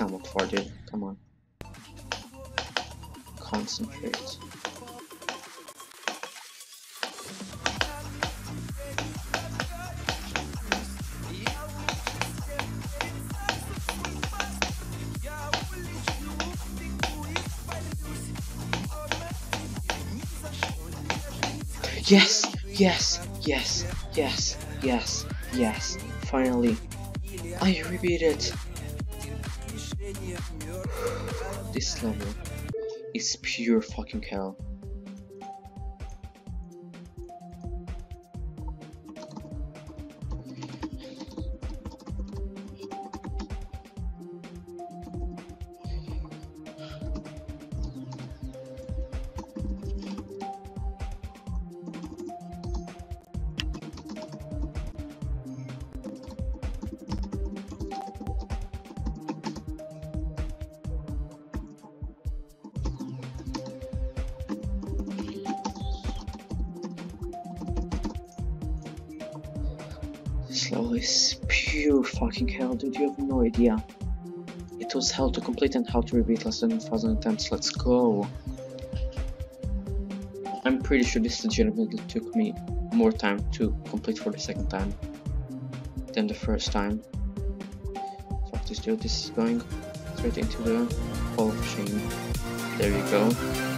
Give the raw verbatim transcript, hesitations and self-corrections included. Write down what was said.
sound before, dude. Come on. Concentrate. Yes, yes, yes, yes, yes, yes, finally. I repeat it. This level is pure fucking hell. This level is pure fucking hell, dude. You have no idea. It was hell to complete and how to repeat less than one thousand attempts. Let's go. I'm pretty sure this legitimately took me more time to complete for the second time than the first time. Fuck this, dude. This is going straight into the hall of shame. There you go.